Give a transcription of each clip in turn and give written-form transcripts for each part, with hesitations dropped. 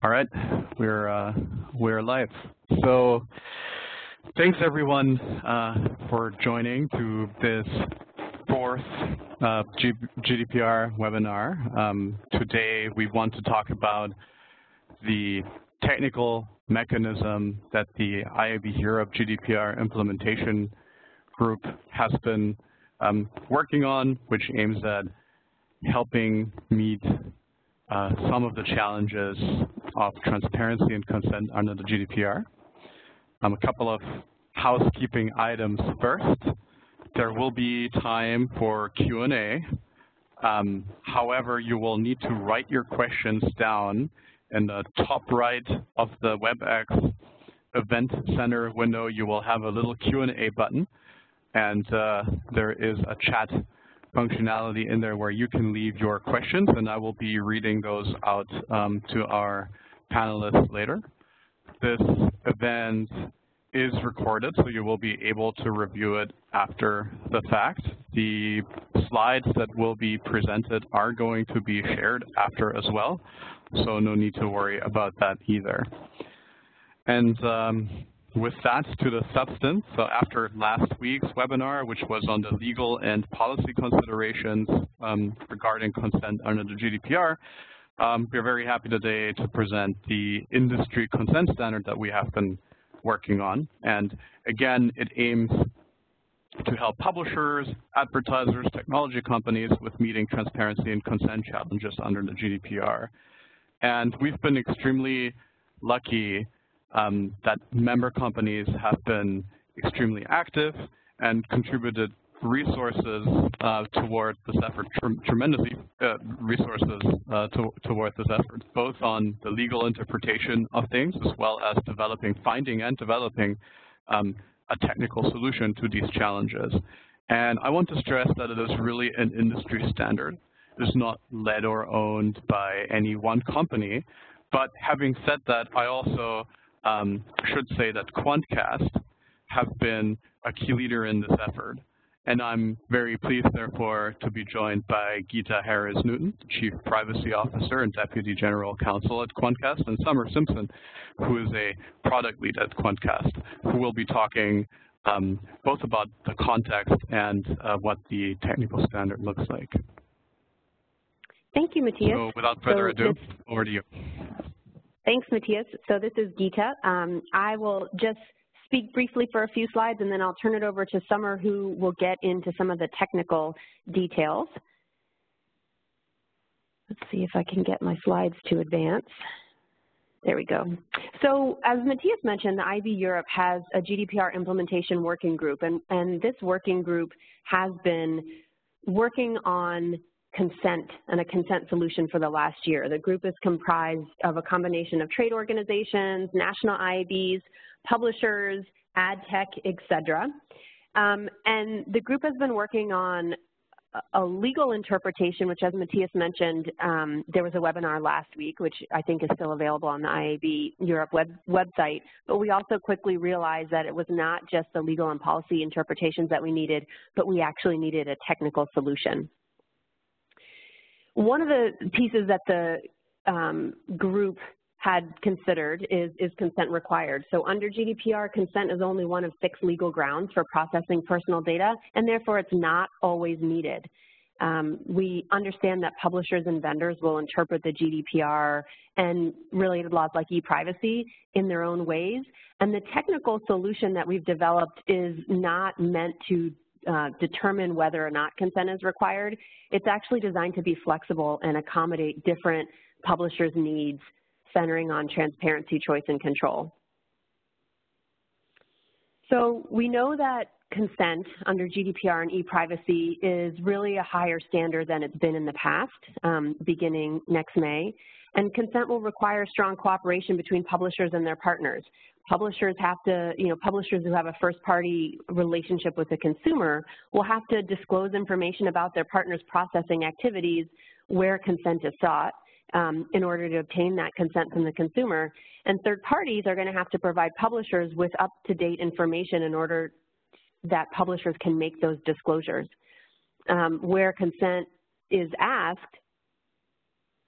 All right, we're live. So thanks everyone for joining to this fourth GDPR webinar. Today we want to talk about the technical mechanism that the IAB Europe GDPR implementation group has been working on, which aims at helping meet some of the challenges of transparency and consent under the GDPR. A couple of housekeeping items first. There will be time for Q&A. However, you will need to write your questions down in the top right of the WebEx Event Center window. You will have a little Q&A button, and there is a chat functionality in there where you can leave your questions, and I will be reading those out to our panelists later. This event is recorded, so you will be able to review it after the fact. The slides that will be presented are going to be shared after as well, so no need to worry about that either. And with that, to the substance. So after last week's webinar, which was on the legal and policy considerations regarding consent under the GDPR, we're very happy today to present the industry consent standard that we have been working on. And again, it aims to help publishers, advertisers, technology companies with meeting transparency and consent challenges under the GDPR. And we've been extremely lucky that member companies have been extremely active and contributed resources toward this effort, toward this effort, both on the legal interpretation of things as well as developing, finding and developing a technical solution to these challenges. And I want to stress that it is really an industry standard. It's not led or owned by any one company. But having said that, I also should say that Quantcast have been a key leader in this effort. And I'm very pleased, therefore, to be joined by Gita Harris-Newton, Chief Privacy Officer and Deputy General Counsel at Quantcast, and Summer Simpson, who is a product lead at Quantcast, who will be talking both about the context and what the technical standard looks like. Thank you, Matthias. So without further ado, over to you. Thanks, Matthias. So this is Gita. I will just speak briefly for a few slides, and then I'll turn it over to Summer, who will get into some of the technical details. Let's see if I can get my slides to advance. There we go. So as Matthias mentioned, the IAB Europe has a GDPR implementation working group, and this working group has been working on consent and a consent solution for the last year. The group is comprised of a combination of trade organizations, national IABs, publishers, ad tech, etc. And the group has been working on a legal interpretation, which, as Matthias mentioned, there was a webinar last week, which I think is still available on the IAB Europe website. But we also quickly realized that it was not just the legal and policy interpretations that we needed, but we actually needed a technical solution. One of the pieces that the group had considered is consent required. So under GDPR, consent is only one of 6 legal grounds for processing personal data, and therefore it's not always needed. We understand that publishers and vendors will interpret the GDPR and related laws like e-privacy in their own ways, and the technical solution that we've developed is not meant to determine whether or not consent is required. It's actually designed to be flexible and accommodate different publishers' needs, centering on transparency, choice, and control. So we know that consent under GDPR and e-privacy is really a higher standard than it's been in the past, beginning next May. And consent will require strong cooperation between publishers and their partners. Publishers have to, publishers who have a first-party relationship with the consumer will have to disclose information about their partner's processing activities where consent is sought in order to obtain that consent from the consumer. And third parties are going to have to provide publishers with up-to-date information in order that publishers can make those disclosures. Where consent is asked,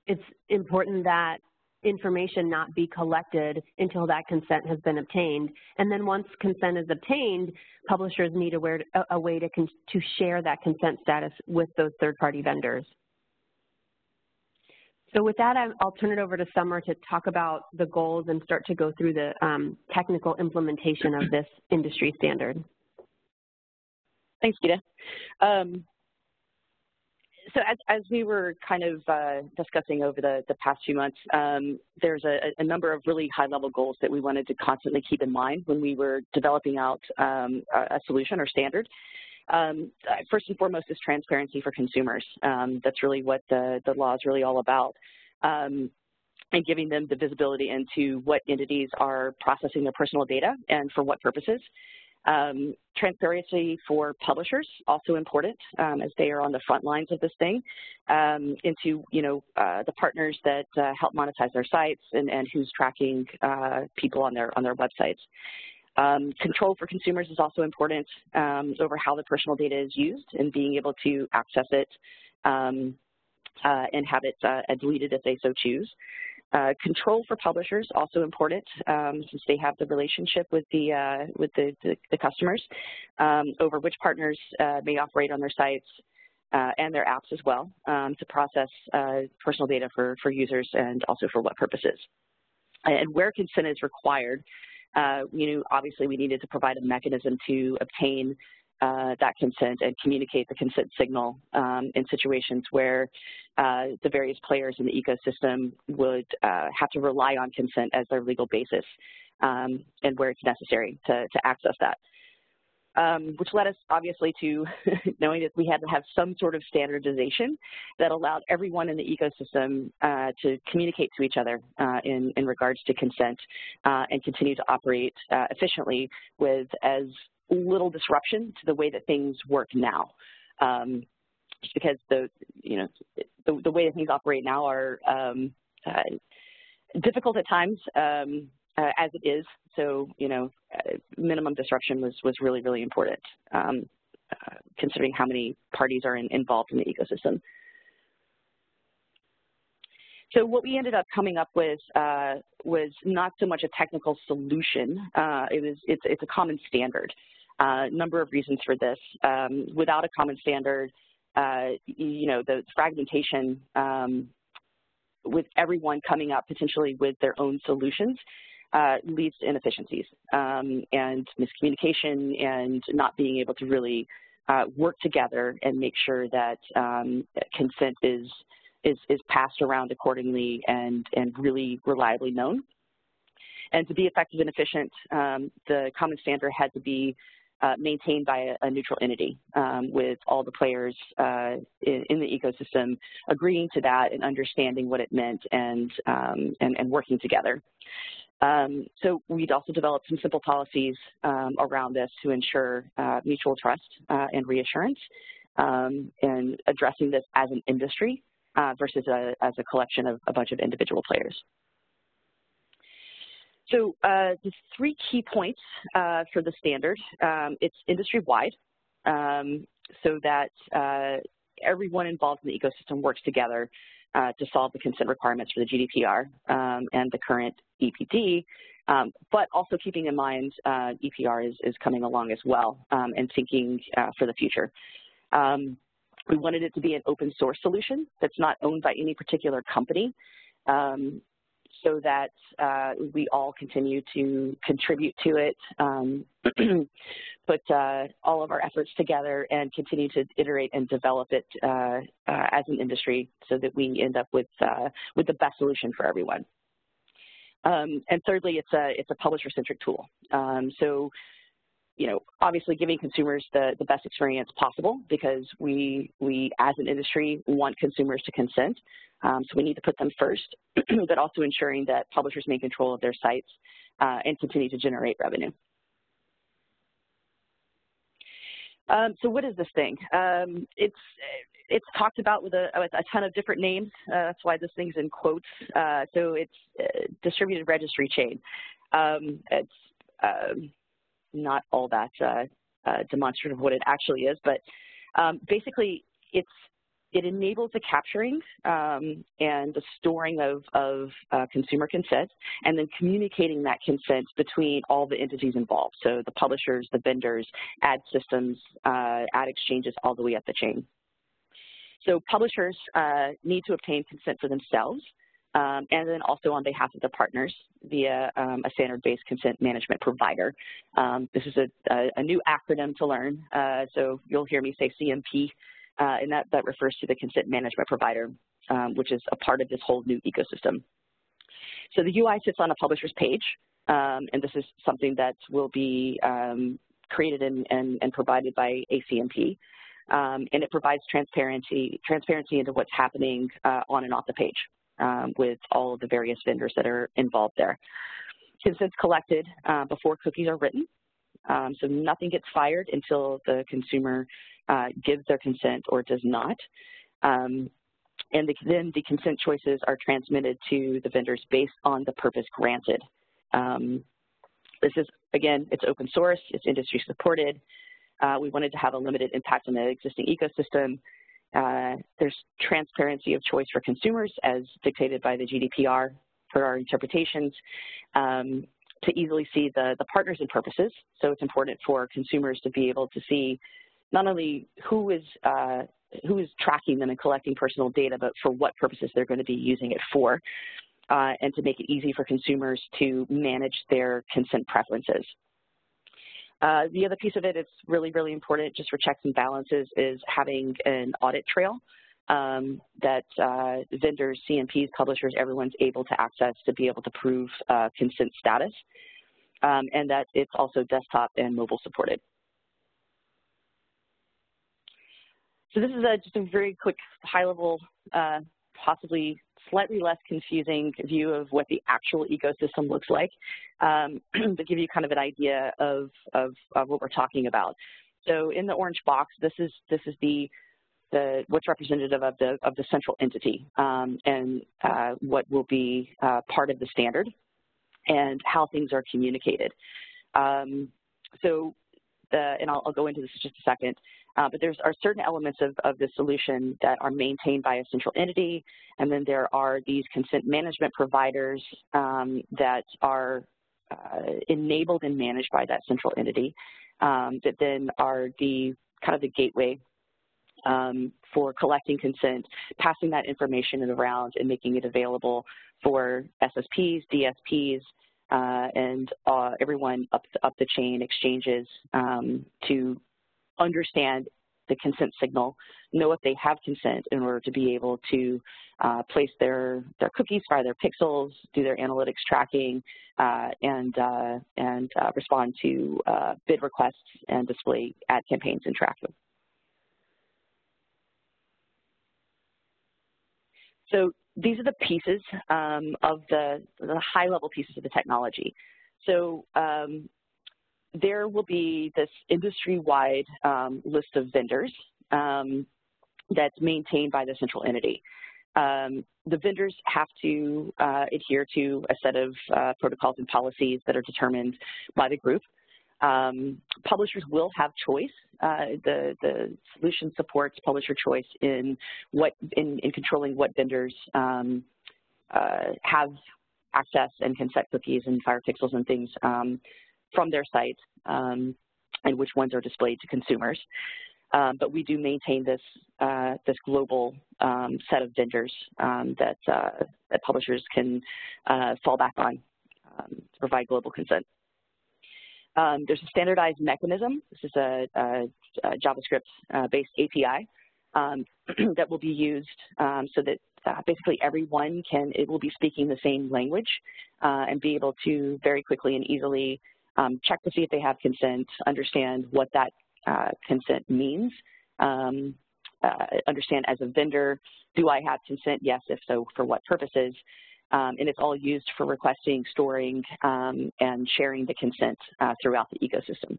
it's important that information not be collected until that consent has been obtained. And then once consent is obtained, publishers need a way to share that consent status with those third-party vendors. So with that, I'll turn it over to Summer to talk about the goals and start to go through the technical implementation of this industry standard. Thanks, Gita. So as we were kind of discussing over the past few months, there's a number of really high-level goals that we wanted to constantly keep in mind when we were developing out a solution or standard. First and foremost is transparency for consumers. That's really what the law is really all about, and giving them the visibility into what entities are processing their personal data and for what purposes. Transparency for publishers, also important, as they are on the front lines of this thing, into the partners that help monetize their sites and who's tracking people on their websites. Control for consumers is also important over how the personal data is used and being able to access it and have it deleted if they so choose. Control for publishers, also important, since they have the relationship with the customers over which partners may operate on their sites and their apps as well to process personal data for users and also for what purposes. And where consent is required, obviously we needed to provide a mechanism to obtain that consent and communicate the consent signal in situations where the various players in the ecosystem would have to rely on consent as their legal basis and where it's necessary to access that. Which led us obviously to knowing that we had to have some sort of standardization that allowed everyone in the ecosystem to communicate to each other in regards to consent and continue to operate efficiently with as little disruption to the way that things work now. Because the way that things operate now are difficult at times as it is. So, minimum disruption was really, really important, considering how many parties are involved in the ecosystem. So what we ended up coming up with was not so much a technical solution. It's a common standard. Number of reasons for this. Without a common standard, the fragmentation with everyone coming up potentially with their own solutions leads to inefficiencies and miscommunication and not being able to really work together and make sure that consent is passed around accordingly and really reliably known. And to be effective and efficient, the common standard had to be maintained by a neutral entity with all the players in the ecosystem agreeing to that and understanding what it meant and working together. So we'd also developed some simple policies around this to ensure mutual trust and reassurance and addressing this as an industry versus as a collection of a bunch of individual players. So the three key points for the standard, it's industry-wide so that everyone involved in the ecosystem works together to solve the consent requirements for the GDPR and the current EPD, but also keeping in mind EPR is coming along as well and thinking for the future. We wanted it to be an open source solution that's not owned by any particular company so that we all continue to contribute to it, put all of our efforts together and continue to iterate and develop it as an industry so that we end up with the best solution for everyone. And thirdly, it's a publisher-centric tool. So, obviously giving consumers the best experience possible because we as an industry want consumers to consent. So we need to put them first, but also ensuring that publishers maintain control of their sites and continue to generate revenue. So what is this thing? It's talked about with a ton of different names. That's why this thing's in quotes. So it's distributed registry chain. It's not all that demonstrative of what it actually is, but basically it's It enables the capturing and the storing of consumer consent, and then communicating that consent between all the entities involved, so the publishers, the vendors, ad systems, ad exchanges, all the way up the chain. So publishers need to obtain consent for themselves, and then also on behalf of the partners via a standard-based consent management provider. This is a new acronym to learn, so you'll hear me say CMP, and that refers to the consent management provider, which is a part of this whole new ecosystem. So the UI sits on a publisher's page, and this is something that will be created and provided by ACMP, and it provides transparency into what's happening on and off the page with all of the various vendors that are involved there. Consent's collected before cookies are written, so nothing gets fired until the consumer gives their consent or does not. And then the consent choices are transmitted to the vendors based on the purpose granted. This is, again, it's open source, it's industry supported. We wanted to have a limited impact on the existing ecosystem. There's transparency of choice for consumers as dictated by the GDPR for our interpretations, to easily see the partners and purposes. So it's important for consumers to be able to see not only who is tracking them and collecting personal data, but for what purposes they're going to be using it for, and to make it easy for consumers to manage their consent preferences. The other piece of it is really, really important just for checks and balances is having an audit trail that vendors, CMPs, publishers, everyone's able to access to be able to prove consent status, and that it's also desktop and mobile supported. So this is just a very quick, high-level, possibly slightly less confusing view of what the actual ecosystem looks like, but give you kind of an idea of what we're talking about. So in the orange box, this is the what's representative of the central entity, and what will be part of the standard, and how things are communicated. And I'll go into this in just a second. But there are certain elements of the solution that are maintained by a central entity, and then there are these consent management providers that are enabled and managed by that central entity, that then are the kind of the gateway for collecting consent, passing that information around and making it available for SSPs, DSPs, and everyone up the chain, exchanges, to understand the consent signal, know if they have consent in order to be able to place their cookies, fire their pixels, do their analytics tracking, and respond to bid requests and display ad campaigns and track them. So these are the pieces of the high-level pieces of the technology. So there will be this industry-wide list of vendors that's maintained by the central entity. The vendors have to adhere to a set of protocols and policies that are determined by the group. Publishers will have choice. The solution supports publisher choice in controlling what vendors have access and can set cookies and fire pixels and things from their site, and which ones are displayed to consumers. But we do maintain this global set of vendors that publishers can fall back on to provide global consent. There's a standardized mechanism. This is a JavaScript-based API that will be used so that basically everyone will be speaking the same language and be able to very quickly and easily check to see if they have consent, understand what that consent means, understand as a vendor, do I have consent? Yes, if so, for what purposes? And it's all used for requesting, storing, and sharing the consent throughout the ecosystem.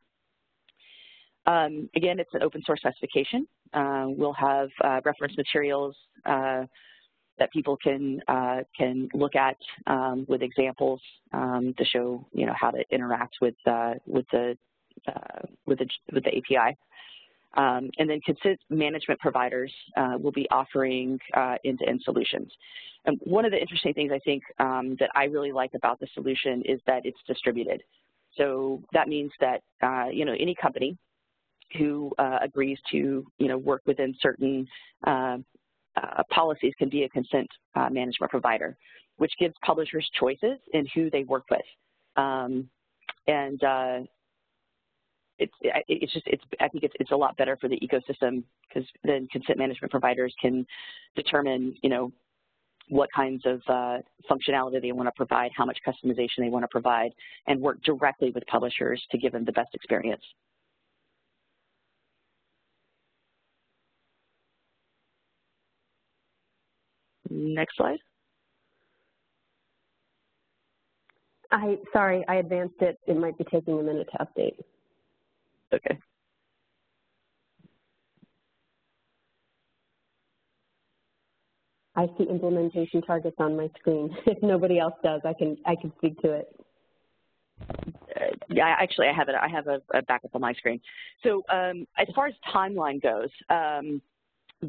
Again, it's an open source specification. We'll have reference materials that people can look at with examples to show how to interact with the API. And then consent management providers will be offering end-to-end solutions. And one of the interesting things I think that I really like about the solution is that it's distributed. So that means that any company who agrees to work within certain policies can be a consent management provider, which gives publishers choices in who they work with. I think it's a lot better for the ecosystem, because then consent management providers can determine, what kinds of functionality they want to provide, how much customization they want to provide, and work directly with publishers to give them the best experience. Next slide. Sorry, I advanced it. It might be taking a minute to update. Okay. I see implementation targets on my screen. If nobody else does, I can speak to it. Yeah, actually, I have it. I have a backup on my screen. So as far as timeline goes,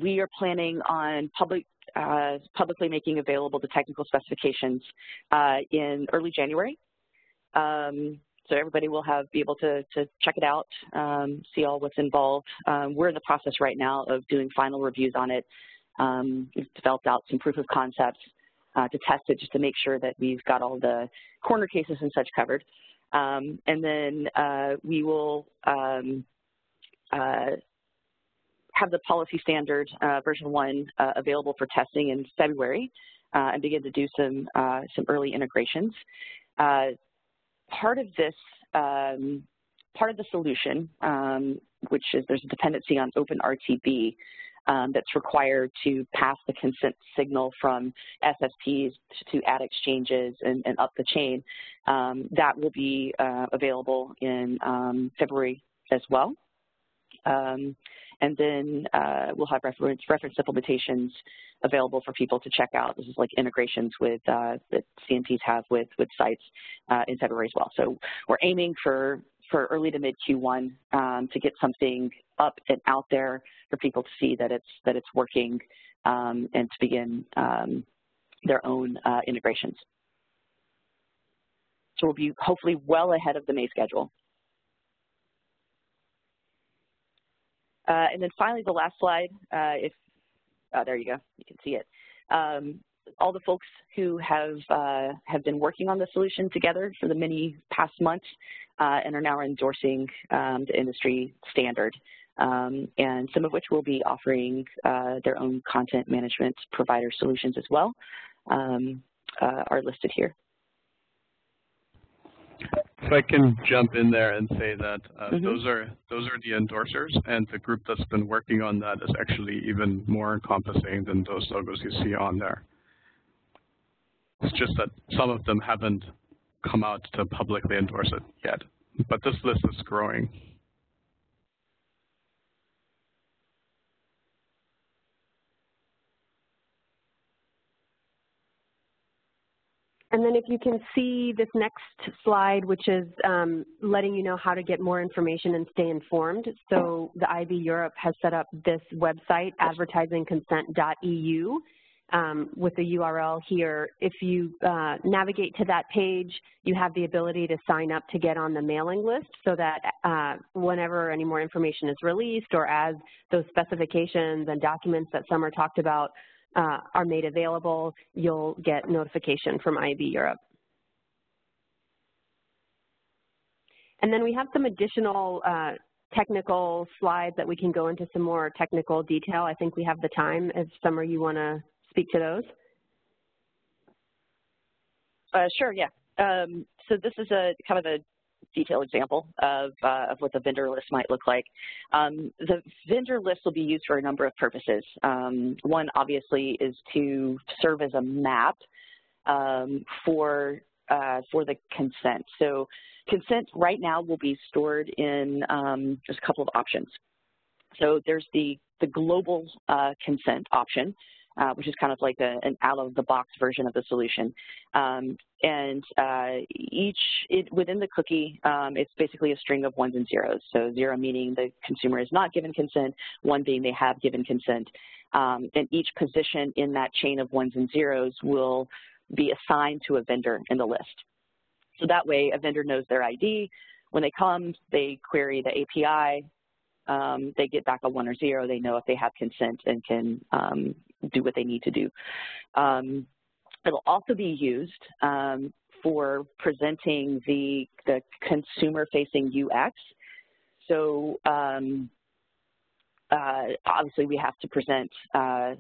we are planning on publicly making available the technical specifications in early January. So everybody will be able to check it out, see all what's involved. We're in the process right now of doing final reviews on it. We've developed out some proof of concepts to test it, just to make sure that we've got all the corner cases and such covered. And then we will have the policy standard version 1 available for testing in February and begin to do some early integrations. Part of this, part of the solution, which is there's a dependency on OpenRTB that's required to pass the consent signal from SSPs to ad exchanges and up the chain, that will be available in February as well. And then we'll have reference implementations available for people to check out. This is like integrations with that CMPs have with sites in February as well. So we're aiming for early to mid Q1 to get something up and out there for people to see that it's working and to begin their own integrations. So we'll be hopefully well ahead of the May schedule. And then finally, the last slide, there you go, you can see it. All the folks who have been working on the solution together for the many past months and are now endorsing the industry standard, and some of which will be offering their own content management provider solutions as well, are listed here. If I can jump in there and say that those are the endorsers, and the group that's been working on that is actually even more encompassing than those logos you see on there. It's just that some of them haven't come out to publicly endorse it yet, but this list is growing. And then if you can see this next slide, which is letting you know how to get more information and stay informed. So the IAB Europe has set up this website, advertisingconsent.eu, with the URL here. If you navigate to that page, you have the ability to sign up to get on the mailing list so that whenever any more information is released, or as those specifications and documents that Summer talked about are made available, you'll get notification from IAB Europe. And then we have some additional technical slides that we can go into some more technical detail. I think we have the time. If Summer, you want to speak to those? Sure, yeah. So this is a kind of a detailed example of what the vendor list might look like. The vendor list will be used for a number of purposes. One, obviously, is to serve as a map for the consent. So consent right now will be stored in just a couple of options. So there's the global consent option, which is kind of like an out-of-the-box version of the solution. Within the cookie, it's basically a string of ones and zeros. So zero meaning the consumer is not given consent, one being they have given consent. And each position in that chain of ones and zeros will be assigned to a vendor in the list. So that way, a vendor knows their ID. When they come, they query the API. They get back a 1 or 0. They know if they have consent and can do what they need to do. It'll also be used for presenting the consumer-facing UX. So obviously, we have to present to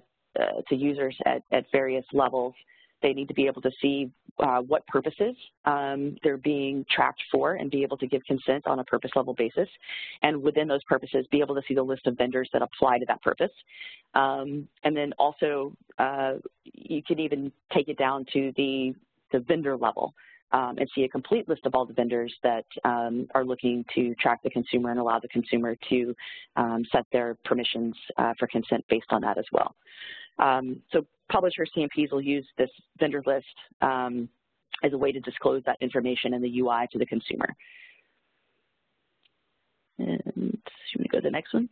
users at various levels. They need to be able to see what purposes they're being tracked for and be able to give consent on a purpose level basis. And within those purposes, be able to see the list of vendors that apply to that purpose. And then also, you can even take it down to the vendor level and see a complete list of all the vendors that are looking to track the consumer and allow the consumer to set their permissions for consent based on that as well. So publisher CMPs will use this vendor list as a way to disclose that information in the UI to the consumer. And should we go to the next one?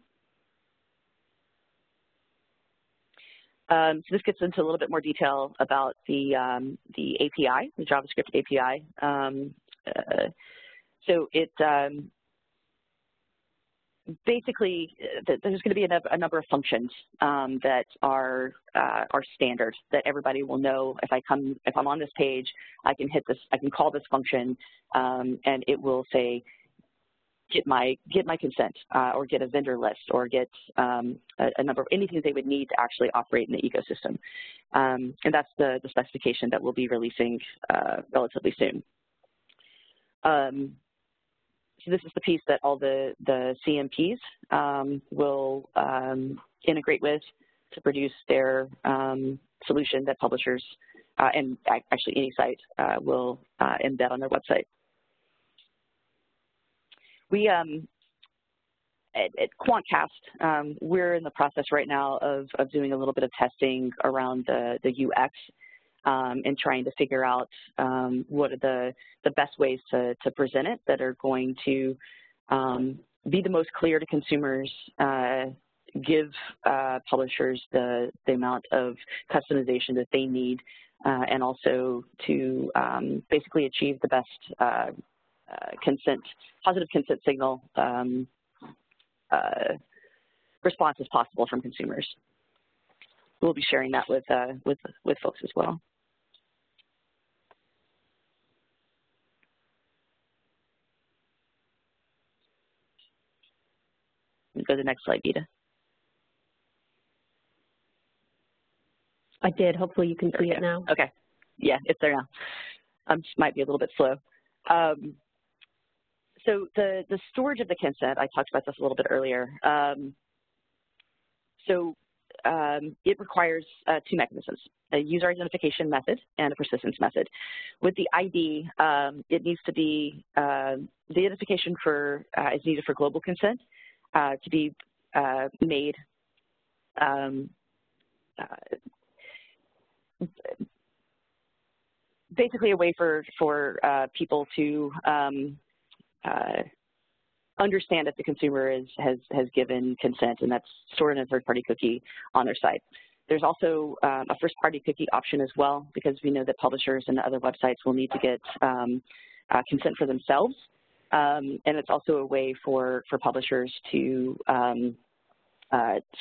So this gets into a little bit more detail about the API, the JavaScript API. So it basically, there's going to be a number of functions that are standard that everybody will know. If I'm on this page, I can hit this. I can call this function, and it will say, get my consent, or get a vendor list, or get a number of anything they would need to actually operate in the ecosystem. And that's the specification that we'll be releasing relatively soon. So this is the piece that all the CMPs will integrate with to produce their solution that publishers and actually any site will embed on their website. We, at Quantcast, we're in the process right now of doing a little bit of testing around the UX and trying to figure out what are the best ways to present it that are going to be the most clear to consumers, give publishers the amount of customization that they need, and also to basically achieve the best consent, positive consent signal response as possible from consumers. We'll be sharing that with folks as well. Let me go to the next slide, Gita. I did. Hopefully you can see it now. Okay. Yeah, it's there now. Just might be a little bit slow. So the storage of the consent, I talked about this a little bit earlier. It requires two mechanisms, a user identification method and a persistence method. With the ID, it needs to be, the identification is needed for global consent to be made basically a way for people to understand if the consumer has given consent, and that's stored in a third-party cookie on their site. There's also a first-party cookie option as well, because we know that publishers and other websites will need to get consent for themselves, and it's also a way for publishers to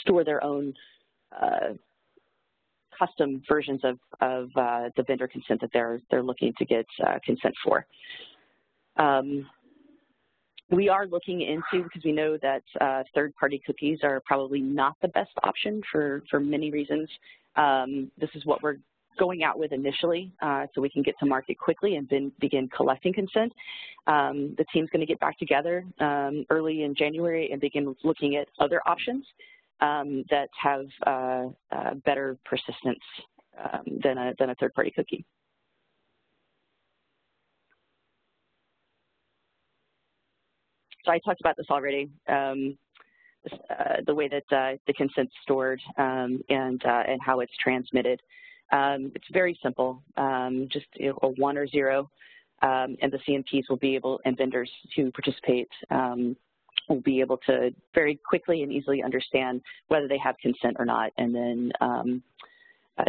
store their own custom versions of the vendor consent that they're looking to get consent for. We are looking into, because we know that third-party cookies are probably not the best option for many reasons. This is what we're going out with initially, so we can get to market quickly and then begin collecting consent. The team's going to get back together early in January and begin looking at other options that have better persistence than a third-party cookie. So I talked about this already. the way that the consent's stored and how it's transmitted. It's very simple, just a 1 or 0, and the CMPs will be able, and vendors who participate will be able to very quickly and easily understand whether they have consent or not, and then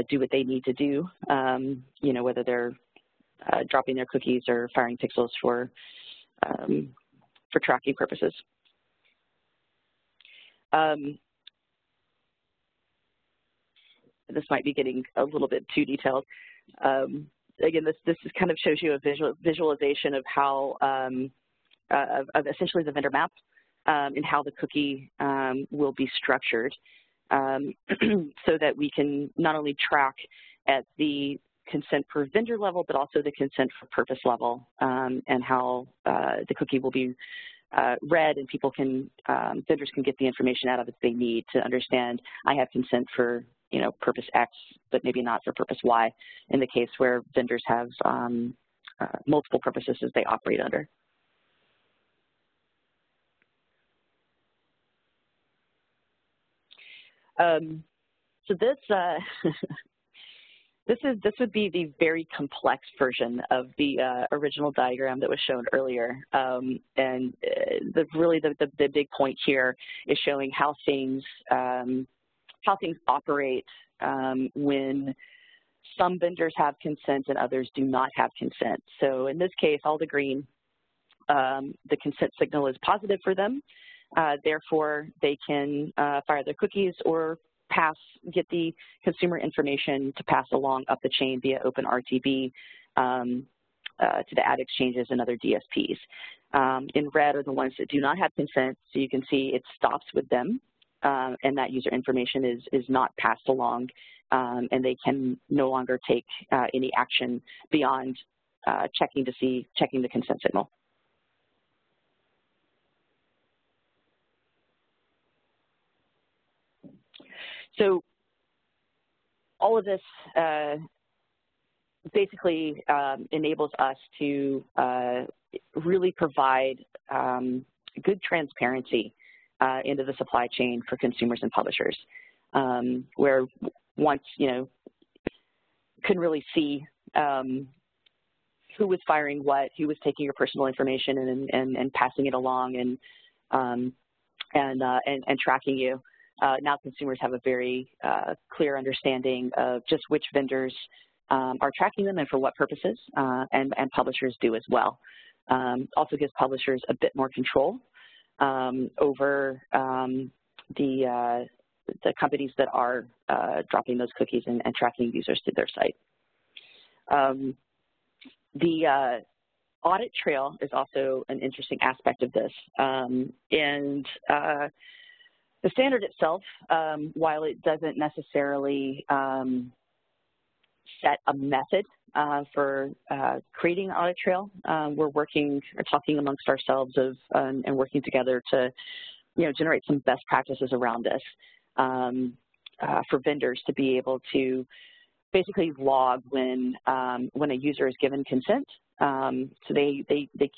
do what they need to do, you know, whether they're dropping their cookies or firing pixels for tracking purposes. This might be getting a little bit too detailed. Again, this is kind of shows you a visualization of how of essentially the vendor map and how the cookie will be structured, so that we can not only track at the consent per vendor level, but also the consent for purpose level, and how the cookie will be read, and people can, vendors can get the information out of it they need to understand I have consent for, you know, purpose X, but maybe not for purpose Y, in the case where vendors have multiple purposes that they operate under. So this this would be the very complex version of the original diagram that was shown earlier, and really the big point here is showing how things operate when some vendors have consent and others do not have consent. So in this case, all the green, the consent signal is positive for them. Therefore, they can fire their cookies or get the consumer information to pass along up the chain via OpenRTB to the ad exchanges and other DSPs. In red are the ones that do not have consent, so you can see it stops with them, and that user information is not passed along, and they can no longer take any action beyond checking the consent signal. So all of this basically enables us to really provide good transparency into the supply chain for consumers and publishers, where once, you know, can really see who was firing what, who was taking your personal information and passing it along and tracking you. Now consumers have a very clear understanding of just which vendors are tracking them and for what purposes, and publishers do as well. Also gives publishers a bit more control over the companies that are dropping those cookies and tracking users to their site. The audit trail is also an interesting aspect of this, the standard itself, while it doesn't necessarily set a method for creating an audit trail, we're working or talking amongst ourselves of and working together to, you know, generate some best practices around this for vendors to be able to basically log when a user is given consent. So they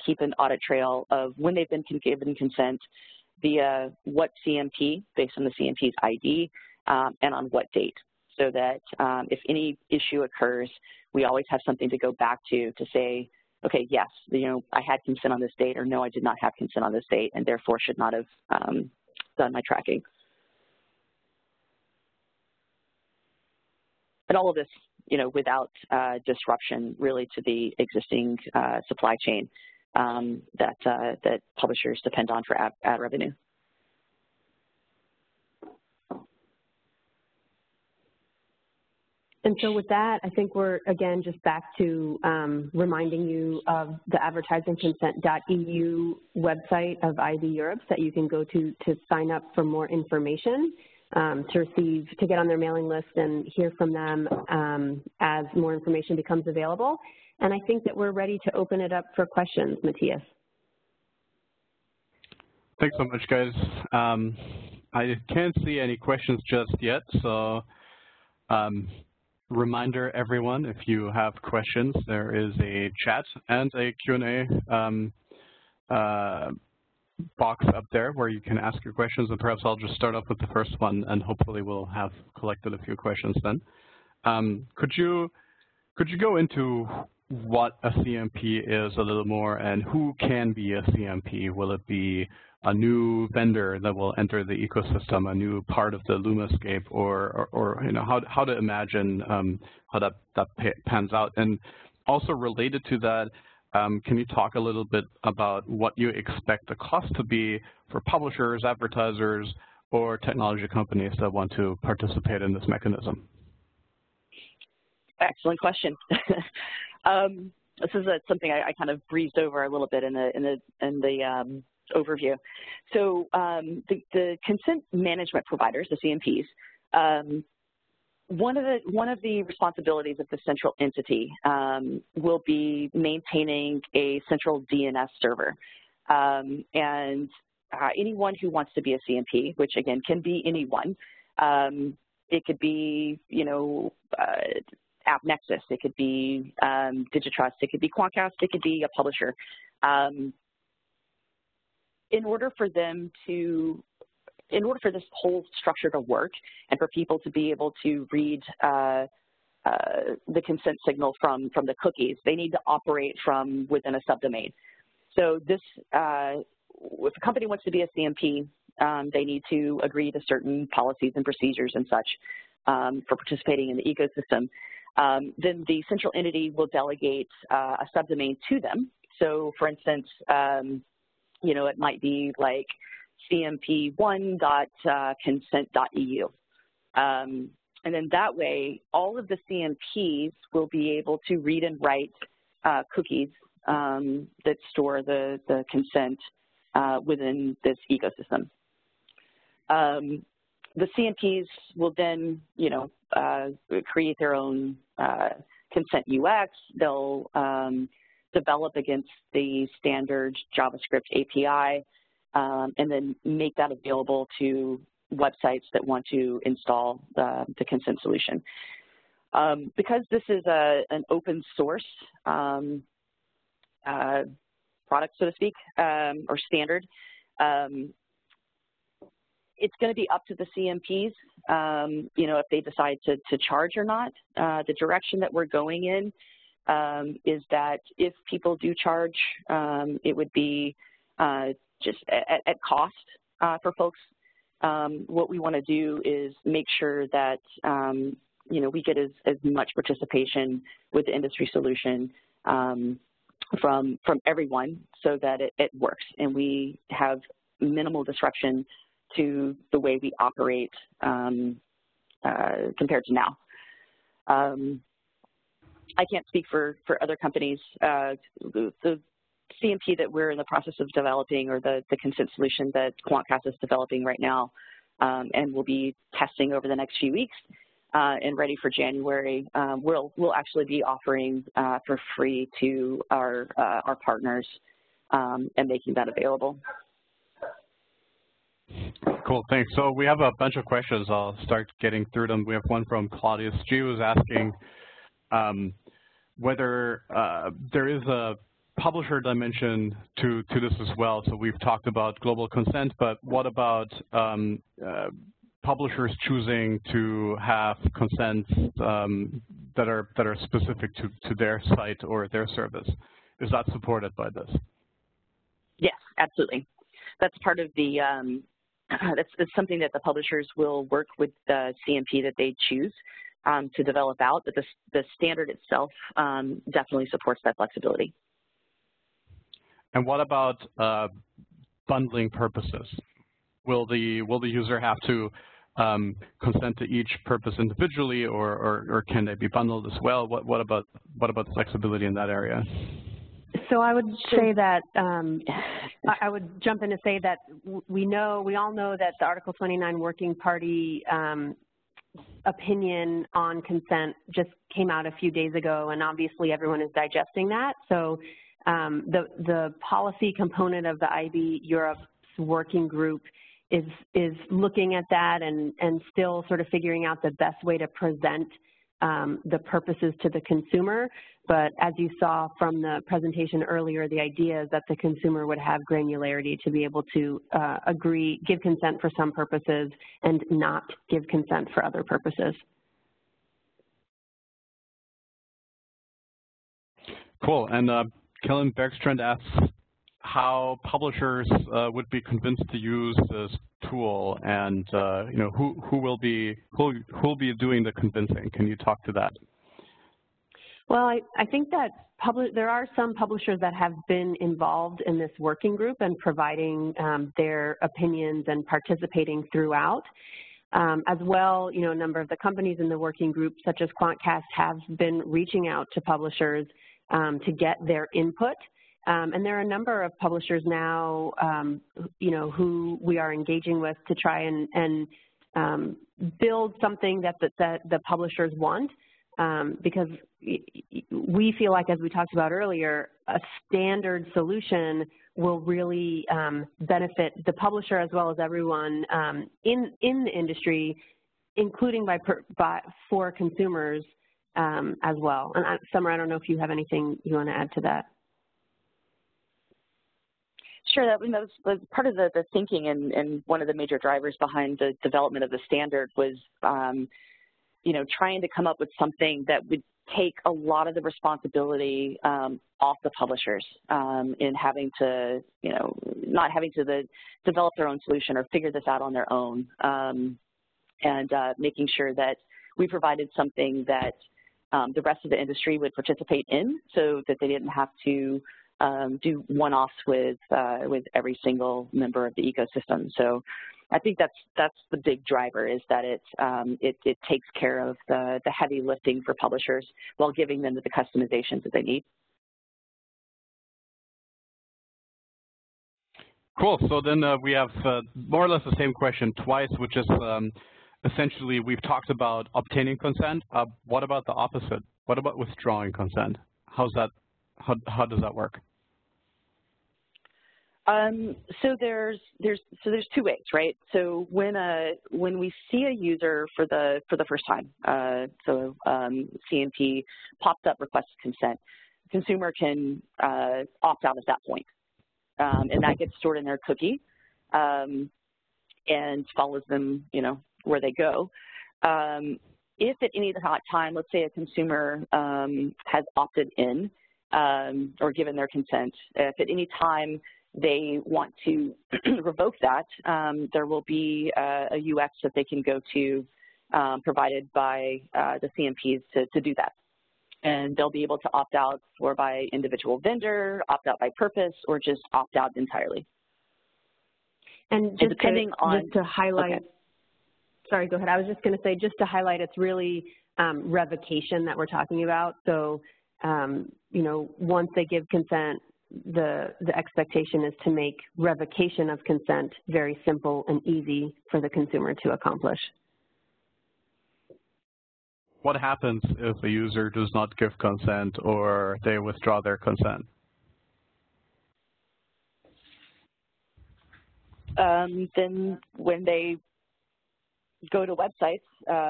keep an audit trail of when they've been given consent, via what CMP, based on the CMP's ID, and on what date, so that if any issue occurs, we always have something to go back to say, okay, yes, you know, I had consent on this date, or no, I did not have consent on this date, and therefore should not have done my tracking. And all of this, you know, without disruption really to the existing supply chain that publishers depend on for ad revenue. And so with that, I think we're, again, just back to reminding you of the advertisingconsent.eu website of IAB Europe that you can go to sign up for more information, to get on their mailing list and hear from them as more information becomes available. And I think that we're ready to open it up for questions, Matthias. Thanks so much, guys. I can't see any questions just yet, so reminder everyone, if you have questions, there is a chat and a Q&A box up there where you can ask your questions, and perhaps I'll just start off with the first one, and hopefully we'll have collected a few questions then. Could you go into what a CMP is a little more, and who can be a CMP? Will it be a new vendor that will enter the ecosystem, a new part of the LUMAscape, or you know, how to imagine how that pans out? And also related to that, can you talk a little bit about what you expect the cost to be for publishers, advertisers, or technology companies that want to participate in this mechanism? Excellent question. This is something I kind of breezed over a little bit in the overview. So the consent management providers, the CMPs, one of the responsibilities of the central entity will be maintaining a central DNS server, and anyone who wants to be a CMP, which again can be anyone, it could be AppNexus, it could be Digitrust, it could be Quantcast, it could be a publisher. In order for this whole structure to work and for people to be able to read the consent signal from the cookies, they need to operate from within a subdomain. So this, if a company wants to be a CMP, they need to agree to certain policies and procedures and such for participating in the ecosystem. Then the central entity will delegate a subdomain to them. So for instance, you know, it might be like cmp1.consent.eu. And then that way, all of the CMPs will be able to read and write cookies that store the consent within this ecosystem. The CMPs will then, you know, create their own consent UX. They'll develop against the standard JavaScript API, and then make that available to websites that want to install the consent solution. Because this is an open source product, so to speak, or standard, it's going to be up to the CMPs, you know, if they decide to charge or not. The direction that we're going in is that if people do charge, it would be just at cost for folks. What we want to do is make sure that, you know, we get as much participation with the industry solution from everyone so that it works and we have minimal disruption to the way we operate compared to now. I can't speak for other companies. The CMP that we're in the process of developing, or the consent solution that Quantcast is developing right now, and we'll be testing over the next few weeks and ready for January, we'll actually be offering for free to our partners and making that available. Cool, thanks. So we have a bunch of questions. I'll start getting through them. We have one from Claudius G, who was asking whether there is a publisher dimension to this as well. So we've talked about global consent, but what about publishers choosing to have consents that are specific to their site or their service? Is that supported by this? Yes, absolutely. That's part of the that's something that the publishers will work with the CMP that they choose to develop out, but the standard itself definitely supports that flexibility. And what about bundling purposes? Will the user have to consent to each purpose individually, or can they be bundled as well? What about flexibility in that area? So I would say that I would jump in to say that we all know that the Article 29 Working Party opinion on consent just came out a few days ago, and obviously everyone is digesting that. So the policy component of the IAB Europe's working group is looking at that and still sort of figuring out the best way to present the purposes to the consumer, but as you saw from the presentation earlier, the idea is that the consumer would have granularity to be able to agree, give consent for some purposes and not give consent for other purposes. Cool, and Kellen Bergstrand asks how publishers would be convinced to use this tool, and you know, who will be doing the convincing? Can you talk to that? Well, I think that there are some publishers that have been involved in this working group and providing their opinions and participating throughout. As well, you know, a number of the companies in the working group, such as Quantcast, have been reaching out to publishers to get their input. And there are a number of publishers now, you know, who we are engaging with to try and build something that the publishers want, because we feel like, as we talked about earlier, a standard solution will really benefit the publisher as well as everyone in the industry, including for consumers as well. And Summer, I don't know if you have anything you want to add to that. Sure, that was part of the thinking, and one of the major drivers behind the development of the standard was, you know, trying to come up with something that would take a lot of the responsibility off the publishers in having to, you know, not having to develop their own solution or figure this out on their own, and making sure that we provided something that the rest of the industry would participate in, so that they didn't have to do one-offs with every single member of the ecosystem. So I think that's the big driver, is that it takes care of the heavy lifting for publishers while giving them the customizations that they need. Cool. So then we have more or less the same question twice, which is essentially we've talked about obtaining consent. What about the opposite? What about withdrawing consent? How's that? How does that work? So there's two ways, right? So when we see a user for the first time, CMP popped up request consent, consumer can opt out at that point, and that gets stored in their cookie, and follows them, you know, where they go. If at any time, let's say a consumer has opted in, or given their consent, if at any time they want to revoke that, there will be a UX that they can go to, provided by the CMPs to do that. And they'll be able to opt out or by individual vendor, opt out by purpose, or just opt out entirely. And just depending on, just to highlight, okay. Sorry, go ahead. I was just going to say, just to highlight, it's really revocation that we're talking about. So you know, once they give consent, the expectation is to make revocation of consent very simple and easy for the consumer to accomplish. What happens if the user does not give consent or they withdraw their consent? Then when they go to websites,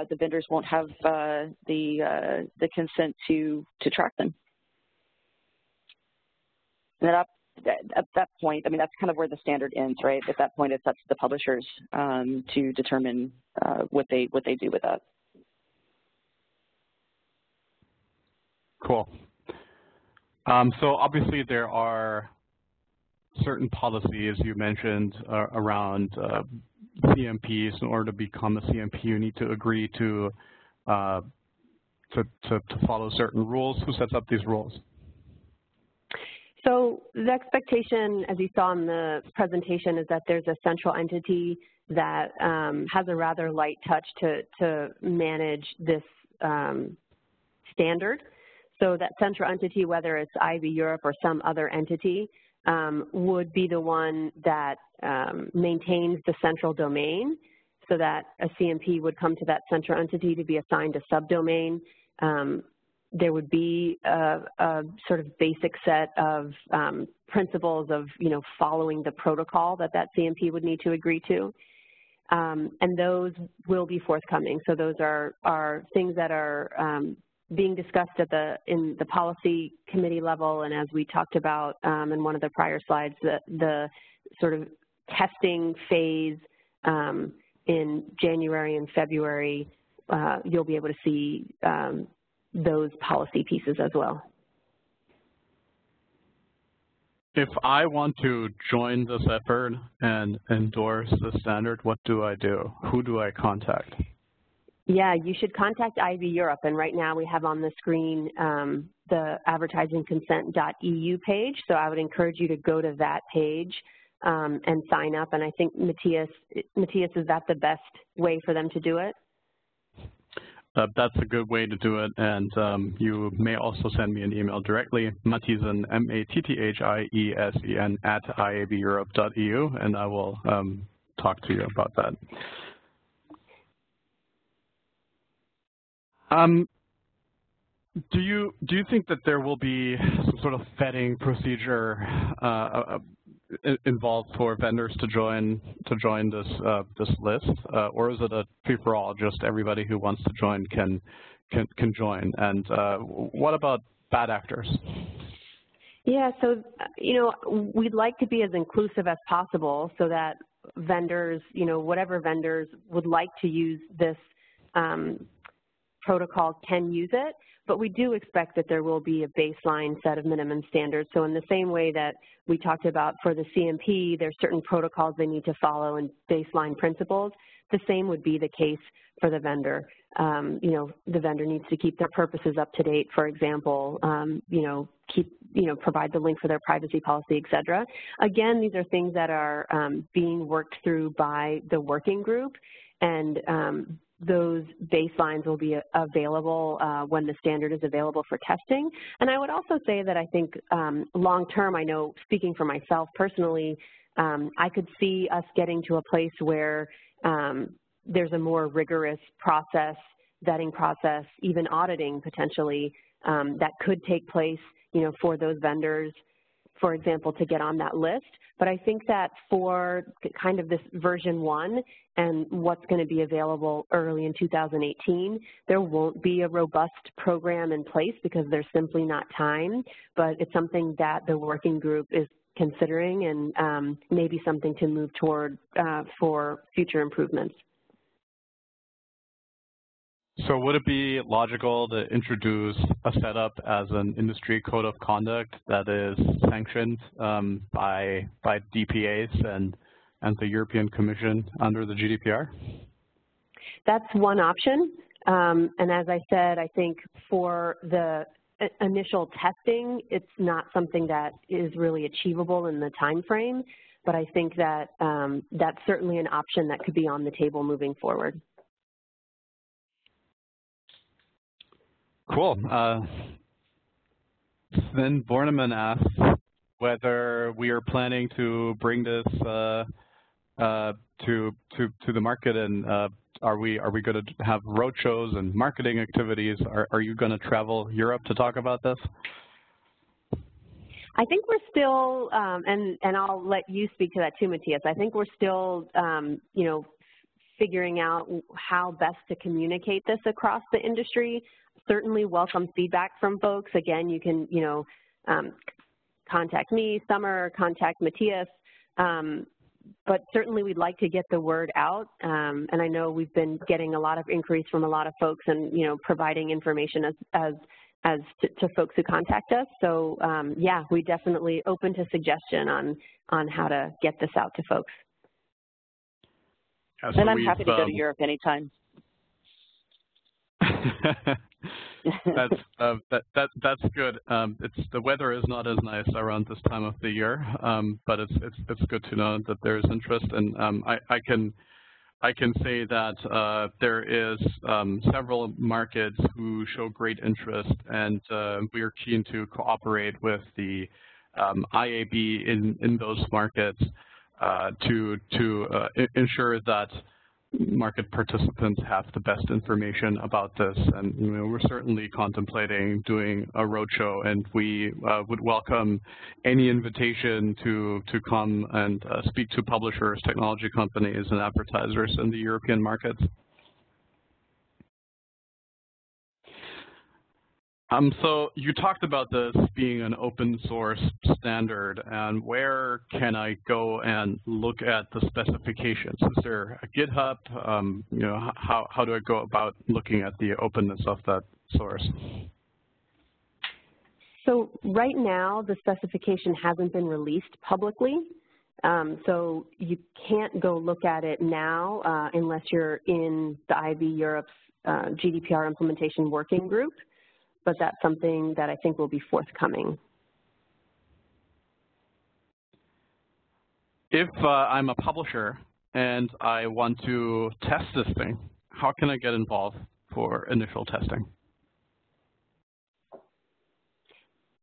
the vendors won't have the consent to track them. And at that point, I mean, that's kind of where the standard ends, right? At that point, it's up to the publishers to determine what they do with that. Cool. So obviously, there are certain policies you mentioned around CMPs. In order to become a CMP, you need to agree to follow certain rules. Who sets up these rules? So the expectation, as you saw in the presentation, is that there's a central entity that has a rather light touch to manage this standard. So that central entity, whether it's IAB Europe or some other entity, would be the one that maintains the central domain, so that a CMP would come to that central entity to be assigned a subdomain. There would be a sort of basic set of principles of, you know, following the protocol that CMP would need to agree to. and those will be forthcoming. So those are things that are being discussed at in the policy committee level, and as we talked about in one of the prior slides, the sort of testing phase in January and February, you'll be able to see those policy pieces as well. If I want to join this effort and endorse the standard, what do I do? Who do I contact? Yeah, you should contact IAB Europe, and right now we have on the screen the advertisingconsent.eu page, so I would encourage you to go to that page and sign up, and I think, Matthias, is that the best way for them to do it? That's a good way to do it, and you may also send me an email directly, Matthiesen, M-A-T-T-H-I-E-S-E-N @iabeurope.eu, and I will talk to you about that. Do you think that there will be some sort of vetting procedure involved for vendors to join this this list, or is it a free for all? Just everybody who wants to join can join. And what about bad actors? Yeah, so you know, we'd like to be as inclusive as possible, so that vendors, you know, whatever vendors would like to use this protocol can use it, but we do expect that there will be a baseline set of minimum standards. So in the same way that we talked about for the CMP, there's certain protocols they need to follow and baseline principles, the same would be the case for the vendor. You know, the vendor needs to keep their purposes up to date, for example, you know, provide the link for their privacy policy, et cetera. Again, these are things that are being worked through by the working group, and those baselines will be available when the standard is available for testing. And I would also say that I think long-term, I know speaking for myself personally, I could see us getting to a place where there's a more rigorous process, vetting process, even auditing potentially, that could take place, you know, for those vendors, for example, to get on that list. But I think that for kind of this version 1 and what's going to be available early in 2018, there won't be a robust program in place because there's simply not time, but it's something that the working group is considering and maybe something to move toward for future improvements. So would it be logical to introduce a setup as an industry code of conduct that is sanctioned by DPAs and the European Commission under the GDPR? That's one option. And as I said, I think for the initial testing, it's not something that is really achievable in the time frame, but I think that that's certainly an option that could be on the table moving forward. Cool. Sven Bornemann asks whether we are planning to bring this to the market, and are we going to have roadshows and marketing activities? Are you going to travel Europe to talk about this? I think we're still, and I'll let you speak to that too, Matthias. I think we're still, you know, figuring out how best to communicate this across the industry. Certainly welcome feedback from folks. Again, you can, you know, contact me, Summer, contact Matthias, but certainly we'd like to get the word out. And I know we've been getting a lot of inquiries from a lot of folks, and you know, providing information to folks who contact us. So yeah, we definitely open to suggestion on how to get this out to folks. Yeah, so and I'm happy to go to Europe anytime. That's good. It's the weather is not as nice around this time of the year, but it's good to know that there is interest, and I can say that there is several markets who show great interest, and we are keen to cooperate with the IAB in those markets to ensure that market participants have the best information about this. And you know, we're certainly contemplating doing a roadshow, and we would welcome any invitation to come and speak to publishers, technology companies, and advertisers in the European markets. So you talked about this being an open source standard, and where can I go and look at the specifications? Is there a GitHub? You know, how do I go about looking at the openness of that source? So right now, the specification hasn't been released publicly, so you can't go look at it now unless you're in the IAB Europe's GDPR implementation working group. But that's something that I think will be forthcoming. If I'm a publisher and I want to test this thing, how can I get involved for initial testing?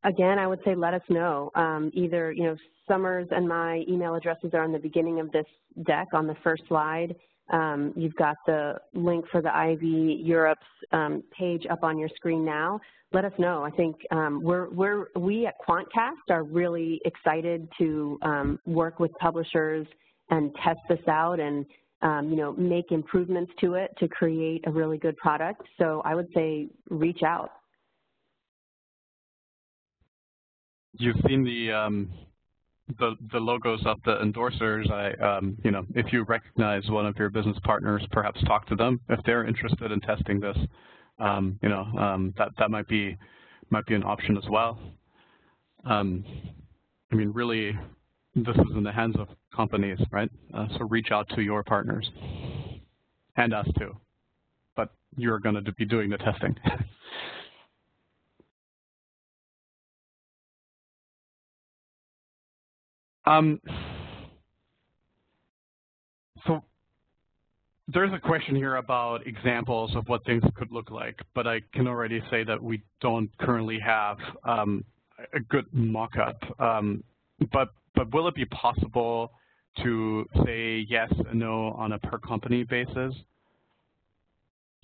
Again, I would say let us know. Either, you know, Summer's and my email addresses are on the beginning of this deck on the first slide. You've got the link for the IAB Europe's page up on your screen now. Let us know. I think we at Quantcast are really excited to work with publishers and test this out and you know, make improvements to it to create a really good product. So I would say reach out. You've seen the logos of the endorsers. You know, if you recognize one of your business partners, perhaps talk to them if they're interested in testing this. You know, that might be an option as well. I mean, really, this is in the hands of companies, right? So reach out to your partners and us too, but you're going to be doing the testing. So there's a question here about examples of what things could look like, but I can already say that we don't currently have a good mock-up. But will it be possible to say yes and no on a per company basis?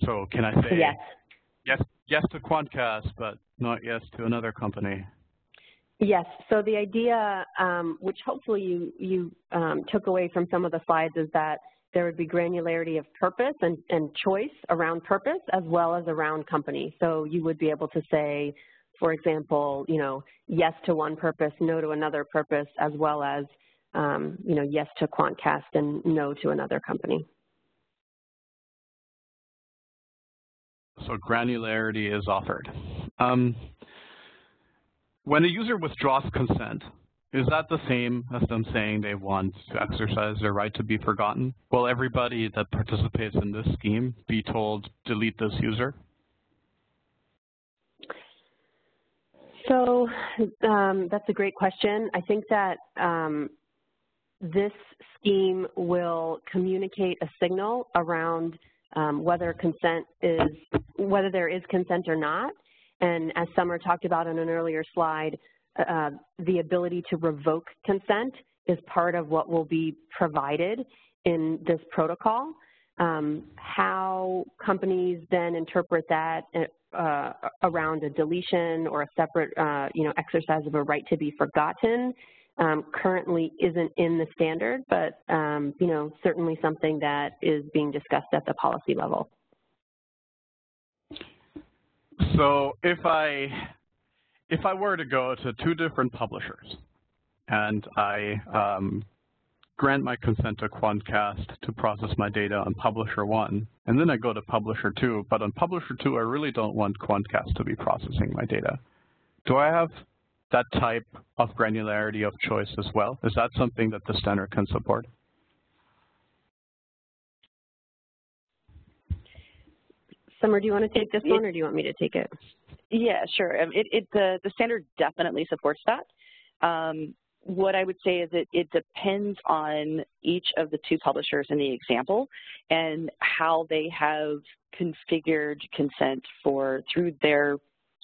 So can I say yes to Quantcast, but not yes to another company? Yes, so the idea, which hopefully you took away from some of the slides, is that there would be granularity of purpose and choice around purpose as well as around company. So you would be able to say, for example, you know, yes to one purpose, no to another purpose, as well as, you know, yes to Quantcast and no to another company. So granularity is offered. When a user withdraws consent, is that the same as them saying they want to exercise their right to be forgotten? Will everybody that participates in this scheme be told, delete this user? So that's a great question. I think that this scheme will communicate a signal around whether there is consent or not. And as Summer talked about on an earlier slide, the ability to revoke consent is part of what will be provided in this protocol. How companies then interpret that around a deletion or a separate, you know, exercise of a right to be forgotten currently isn't in the standard, but you know, certainly something that is being discussed at the policy level. So if I were to go to two different publishers and I grant my consent to Quantcast to process my data on publisher one, and then I go to publisher two, but on publisher two I really don't want Quantcast to be processing my data, do I have that type of granularity of choice as well? Is that something that the standard can support? Summer, do you want to take this one, or do you want me to take it? Yeah, sure. The standard definitely supports that. What I would say is it depends on each of the two publishers in the example and how they have configured consent through their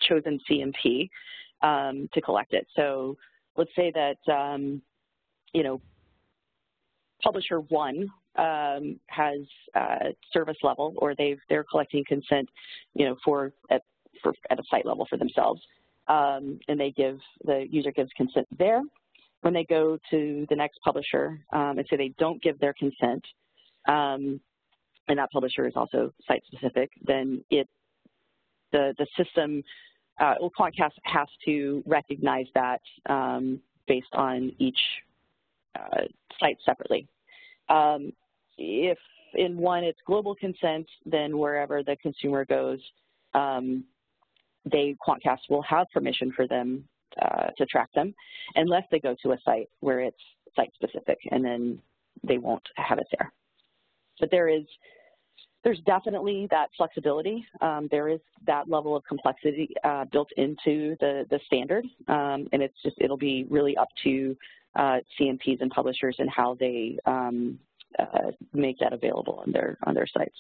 chosen CMP to collect it. So let's say that, you know, publisher one has service level, or they're collecting consent, you know, at a site level for themselves, and the user gives consent there. When they go to the next publisher and say they don't give their consent, and that publisher is also site-specific, then the system, well, Quantcast has to recognize that based on each site separately. If in one it's global consent, then wherever the consumer goes, Quantcast will have permission for them to track them, unless they go to a site where it's site-specific, and then they won't have it there. But there's definitely that flexibility. There is that level of complexity built into the standard, and it'll be really up to CMPs and publishers and how they make that available on their sites.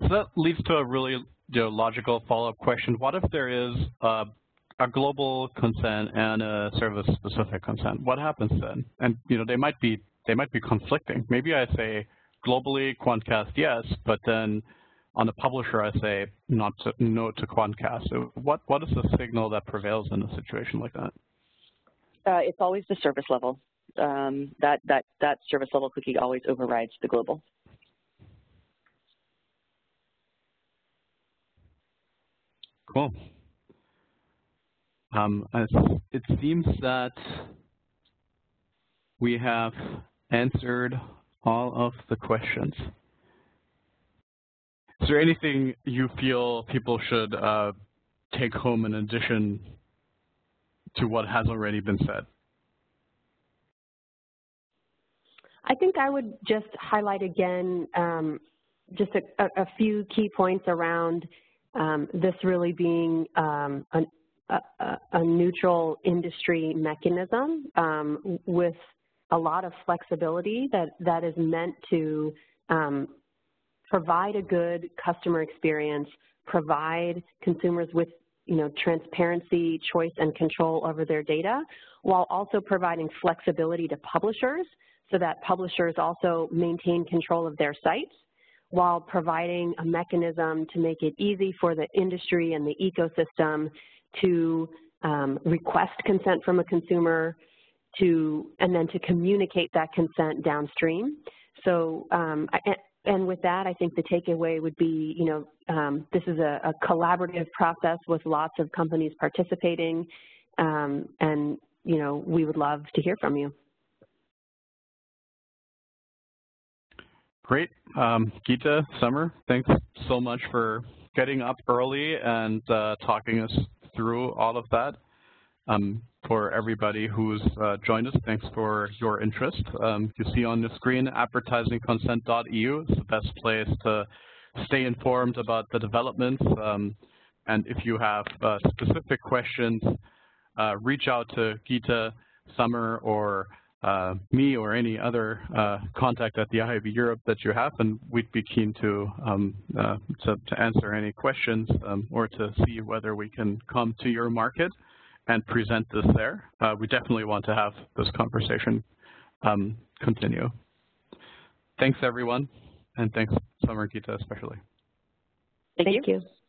So that leads to a really logical follow-up question. What if there is a global consent and a service-specific consent? What happens then? And they might be conflicting. Maybe I say globally Quantcast yes, but then on the publisher I say no to Quantcast. So what is the signal that prevails in a situation like that? It's always the service level. That service level cookie always overrides the global. Cool. It seems that we have answered all of the questions. Is there anything you feel people should take home in addition to what has already been said? I think I would just highlight again just a few key points around this really being a neutral industry mechanism with a lot of flexibility that is meant to provide a good customer experience, provide consumers with transparency, choice, and control over their data, while also providing flexibility to publishers so that publishers also maintain control of their sites, while providing a mechanism to make it easy for the industry and the ecosystem to request consent from a consumer, and then to communicate that consent downstream. So, and with that, I think the takeaway would be, this is a collaborative process with lots of companies participating, and, we would love to hear from you. Great. Gita, Summer, thanks so much for getting up early and talking us through all of that. For everybody who's joined us, thanks for your interest. You see on the screen advertisingconsent.eu is the best place to stay informed about the developments. And if you have specific questions, reach out to Gita, Summer, or me, or any other contact at the IAB Europe that you have, and we'd be keen to answer any questions or to see whether we can come to your market and present this there. We definitely want to have this conversation continue. Thanks, everyone, and thanks, Summer, Gita, especially. Thank you.